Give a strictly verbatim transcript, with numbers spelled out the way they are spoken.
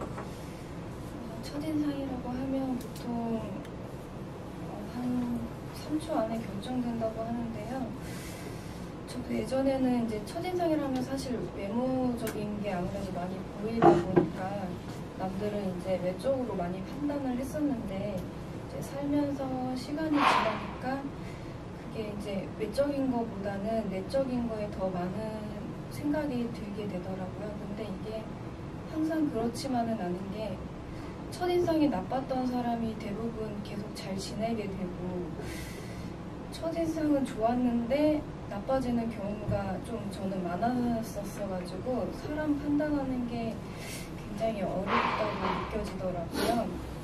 어, 첫인상이라고 하면 보통 어, 한 삼 초 안에 결정된다고 하는데요. 저도 예전에는 이제 첫인상이라면 사실 외모적인 게 아무래도 많이 보이다 보니까 남들은 이제 외적으로 많이 판단을 했었는데, 이제 살면서 시간이 지나니까 그게 이제 외적인 거보다는 내적인 거에 더 많은 생각이 들게 되더라고요. 근데 이게 항상 그렇지만은 않은 게, 첫인상이 나빴던 사람이 대부분 계속 잘 지내게 되고, 첫인상은 좋았는데 나빠지는 경우가 좀 저는 많았었어가지고 사람 판단하는 게 굉장히 어렵다고 느껴지더라고요.